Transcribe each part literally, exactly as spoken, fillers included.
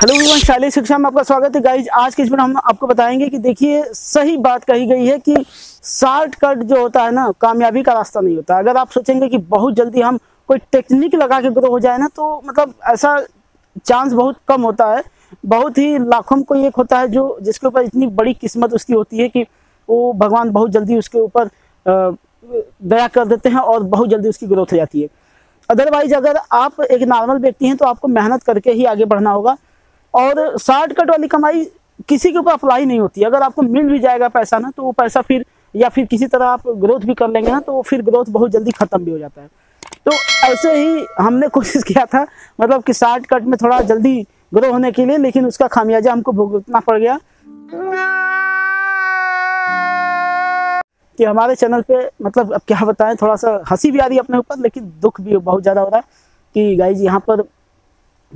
Hello everyone, Shailesh शिक्षा में आपका स्वागत है। गाइज आज के इसमें हम आपको बताएंगे कि देखिए सही बात कही गई है कि शॉर्टकट जो होता है ना कामयाबी का रास्ता नहीं होता। अगर आप सोचेंगे कि बहुत जल्दी हम कोई टेक्निक लगा के ग्रो हो जाए ना, तो मतलब ऐसा चांस बहुत कम होता है। बहुत ही लाखों में कोई एक होता है जो जिसके ऊपर इतनी बड़ी किस्मत उसकी होती है कि वो भगवान बहुत जल्दी उसके ऊपर दया कर देते हैं और बहुत जल्दी उसकी ग्रोथ हो जाती है। अदरवाइज अगर आप एक नॉर्मल व्यक्ति हैं तो आपको मेहनत करके ही आगे बढ़ना होगा। और शॉर्टकट वाली कमाई किसी के ऊपर अप्लाई नहीं होती। अगर आपको मिल भी जाएगा पैसा ना, तो वो पैसा फिर या फिर किसी तरह आप ग्रोथ भी कर लेंगे ना, तो वो फिर ग्रोथ बहुत जल्दी ख़त्म भी हो जाता है। तो ऐसे ही हमने कोशिश किया था, मतलब कि शॉर्टकट में थोड़ा जल्दी ग्रो होने के लिए, लेकिन उसका खामियाजा हमको भुगतना पड़ गया कि हमारे चैनल पे मतलब अब क्या बताएं, थोड़ा सा हंसी भी आ रही है अपने ऊपर, लेकिन दुख भी बहुत ज़्यादा हो रहा है कि गाइज यहाँ पर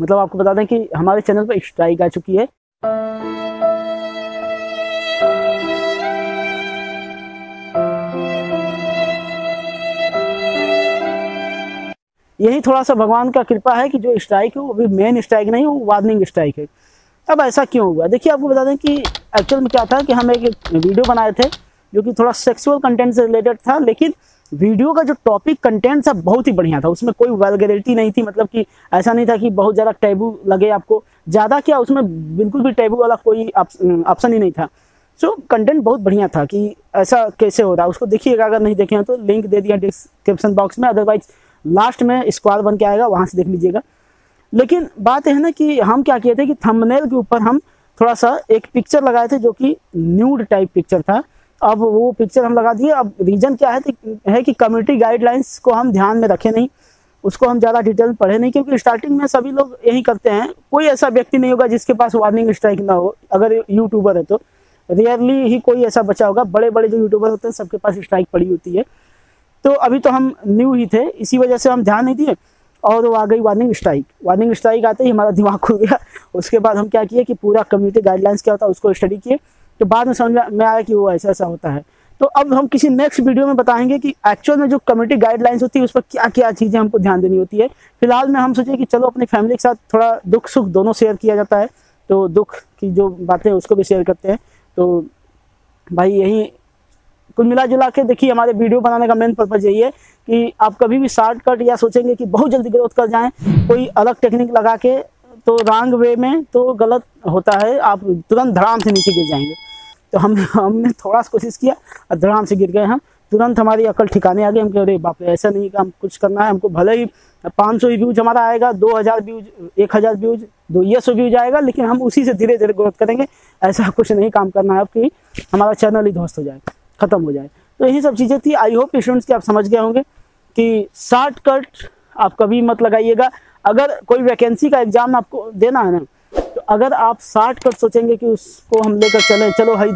मतलब आपको बता दें कि हमारे चैनल पर स्ट्राइक आ चुकी है। यही थोड़ा सा भगवान का कृपा है कि जो स्ट्राइक है वो अभी मेन स्ट्राइक नहीं, वो वार्निंग स्ट्राइक है। अब ऐसा क्यों हुआ? देखिए आपको बता दें कि एक्चुअल में क्या था कि हम एक वीडियो बनाए थे जो कि थोड़ा सेक्सुअल कंटेंट से रिलेटेड था, लेकिन वीडियो का जो टॉपिक कंटेंट था बहुत ही बढ़िया था। उसमें कोई वल्गैरिटी नहीं थी, मतलब कि ऐसा नहीं था कि बहुत ज़्यादा टैबू लगे आपको, ज़्यादा क्या उसमें बिल्कुल भी टैबू वाला कोई ऑप्शन ही नहीं था। सो कंटेंट बहुत बढ़िया था कि ऐसा कैसे हो रहा है। उसको देखिएगा अगर नहीं देखे हैं तो, लिंक दे दिया डिस्क्रिप्शन बॉक्स में, अदरवाइज लास्ट में स्क्वायर बन के आएगा, वहाँ से देख लीजिएगा। लेकिन बात यह है ना कि हम क्या किए थे कि थंबनेल के ऊपर हम थोड़ा सा एक पिक्चर लगाए थे जो कि न्यूड टाइप पिक्चर था। अब वो पिक्चर हम लगा दिए। अब रीज़न क्या है है कि कम्युनिटी गाइडलाइंस को हम ध्यान में रखें नहीं, उसको हम ज़्यादा डिटेल पढ़े नहीं, क्योंकि स्टार्टिंग में सभी लोग यही करते हैं। कोई ऐसा व्यक्ति नहीं होगा जिसके पास वार्निंग स्ट्राइक ना हो। अगर यूट्यूबर है तो रेयरली ही कोई ऐसा बचा होगा। बड़े बड़े जो यूट्यूबर होते हैं सबके पास स्ट्राइक पड़ी होती है। तो अभी तो हम न्यू ही थे, इसी वजह से हम ध्यान नहीं दिए और वो आ गई वार्निंग स्ट्राइक। वार्निंग स्ट्राइक आते ही हमारा दिमाग खुल गया। उसके बाद हम क्या किए कि पूरा कम्युनिटी गाइडलाइंस क्या होता है उसको स्टडी किए, तो बाद में समझ में आया कि वो ऐसा ऐसा होता है। तो अब हम किसी नेक्स्ट वीडियो में बताएंगे कि एक्चुअल में जो कम्युनिटी गाइडलाइंस होती है उस पर क्या क्या चीज़ें हमको ध्यान देनी होती है। फिलहाल में हम सोचे कि चलो अपनी फैमिली के साथ थोड़ा दुख सुख दोनों शेयर किया जाता है, तो दुख की जो बातें उसको भी शेयर करते हैं। तो भाई यही कुल मिला जुला के देखिए हमारे वीडियो बनाने का मेन पर्पज़ यही है कि आप कभी भी शॉर्टकट या सोचेंगे कि बहुत जल्दी ग्रोथ कर जाएँ कोई अलग टेक्निक लगा के, तो रॉन्ग वे में तो गलत होता है, आप तुरंत धड़ाम से नीचे गिर जाएंगे। तो हम हमने थोड़ा सा कोशिश किया और धड़ाम से गिर गए हम। तुरंत हमारी अकल ठिकाने आ गई। हम कह रहे बाप रे, ऐसा नहीं कि हम कुछ करना है। हमको भले ही पाँच सौ व्यूज हमारा आएगा, दो हज़ार व्यूज, एक हज़ार व्यूज, दो ये सौ व्यूज आएगा, लेकिन हम उसी से धीरे धीरे ग्रोथ करेंगे। ऐसा कुछ नहीं काम करना है अब कि हमारा चैनल ही ध्वस्त हो जाए, ख़त्म हो जाए। तो यही सब चीज़ें थी। आई होप स्टूडेंट्स कि आप समझ गए होंगे कि शॉर्टकट आप कभी मत लगाइएगा। अगर कोई वैकेंसी का एग्ज़ाम आपको देना है ना, तो अगर आप शॉर्टकट सोचेंगे कि उसको हम लेकर चलें, चलो भाई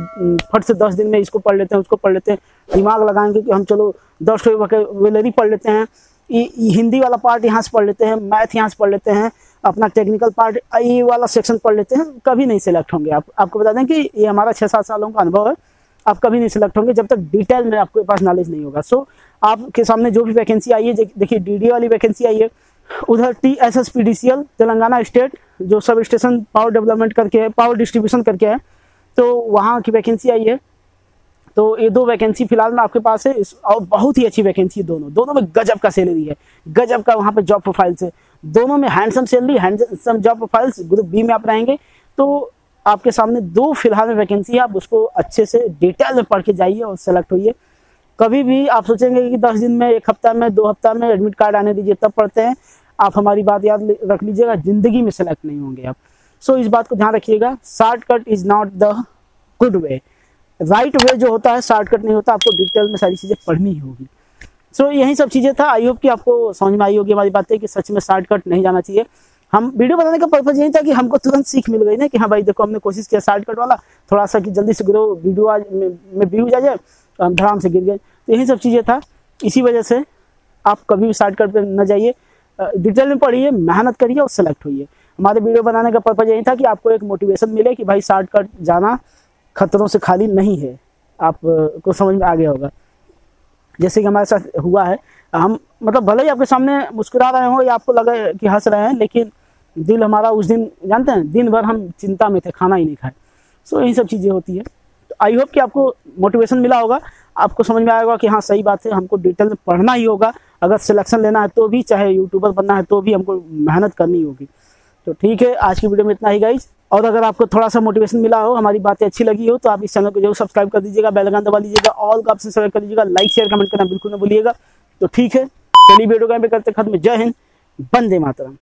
फट से दस दिन में इसको पढ़ लेते हैं उसको पढ़ लेते हैं, दिमाग लगाएंगे कि हम चलो दस ठो वोकैबुलरी पढ़ लेते हैं, हिंदी वाला पार्ट यहाँ से पढ़ लेते हैं, मैथ यहाँ से पढ़ लेते हैं, अपना टेक्निकल पार्ट ये वाला सेक्शन पढ़ लेते हैं, कभी नहीं सिलेक्ट होंगे आप। आपको बता दें कि ये हमारा छः सात सालों का अनुभव है। आप कभी नहीं सिलेक्ट होंगे जब तक डिटेल में आपके पास नॉलेज नहीं होगा। सो so, आपके सामने जो भी वैकेंसी आई है, देखिए डीडी वाली वैकेंसी आई है, उधर T S S P D C L Telangana state जो सब स्टेशन पावर डेवलपमेंट करके है, पावर डिस्ट्रीब्यूशन करके है, तो वहाँ की वैकेंसी आई है। तो ये दो वैकेंसी फिलहाल में आपके पास है और बहुत ही अच्छी वैकेंसी है। दोनों दोनों में गजब का सैलरी है, गजब का वहाँ पर जॉब प्रोफाइल्स है, दोनों में handsome salary, handsome job profiles. Group B में आप रहेंगे तो आपके सामने दो फिलहाल में वैकेंसी है। आप उसको अच्छे से डिटेल में पढ़ के जाइए और सेलेक्ट होइए। कभी भी आप सोचेंगे कि दस दिन में, एक हफ्ता में, दो हफ्ता में एडमिट कार्ड आने दीजिए तब पढ़ते हैं आप, हमारी बात याद रख लीजिएगा, ज़िंदगी में सेलेक्ट नहीं होंगे आप। सो so, इस बात को ध्यान रखिएगा। Shortcut is not the good way, right way जो होता है शॉर्टकट नहीं होता। आपको डिटेल में सारी चीज़ें पढ़नी होगी। सो so, यही सब चीज़ें था। आई होप कि आपको समझ में आई होगी हमारी बातें कि सच में शॉर्टकट नहीं जाना चाहिए। हम वीडियो बनाने का पर्पज यही था कि हमको तुरंत सीख मिल गई ना कि हाँ भाई देखो हमने कोशिश किया शॉर्टकट वाला थोड़ा सा कि जल्दी से ग्रो वीडियो आज में व्यूज आ जाए, तो हम धड़ाम से गिर गए। तो यही सब चीज़ें था। इसी वजह से आप कभी भी शॉर्टकट पर न जाइए, डिटेल में पढ़िए, मेहनत करिए और सेलेक्ट होइए। हमारे वीडियो बनाने का पर्पज यही था कि आपको एक मोटिवेशन मिले कि भाई शॉर्टकट जाना खतरों से खाली नहीं है। आपको समझ में आ गया होगा जैसे कि हमारे साथ हुआ है। हम मतलब भले ही आपके सामने मुस्कुरा रहे हों या आपको लगे कि हंस रहे हैं, लेकिन दिल हमारा उस दिन जानते हैं दिन भर हम चिंता में थे, खाना ही नहीं खाए। सो यही सब चीज़ें होती है। तो आई होप कि आपको मोटिवेशन मिला होगा, आपको समझ में आएगा कि हाँ सही बात है, हमको डिटेल में पढ़ना ही होगा, अगर सिलेक्शन लेना है तो भी, चाहे यूट्यूबर बनना है तो भी हमको मेहनत करनी होगी। तो ठीक है, आज की वीडियो में इतना ही गाइज। और अगर आपको थोड़ा सा मोटिवेशन मिला हो, हमारी बातें अच्छी लगी हो, तो आप इस चैनल को जरूर सब्सक्राइब कर दीजिएगा, बेल आइकन दबा लीजिएगा, ऑल का ऑप्शन सेलेक्ट कर लीजिएगा, लाइक शेयर कमेंट करना बिल्कुल ना भूलिएगा। तो ठीक है, चलिए वीडियो का करते खत्म। जय हिंद, वंदे मातरम।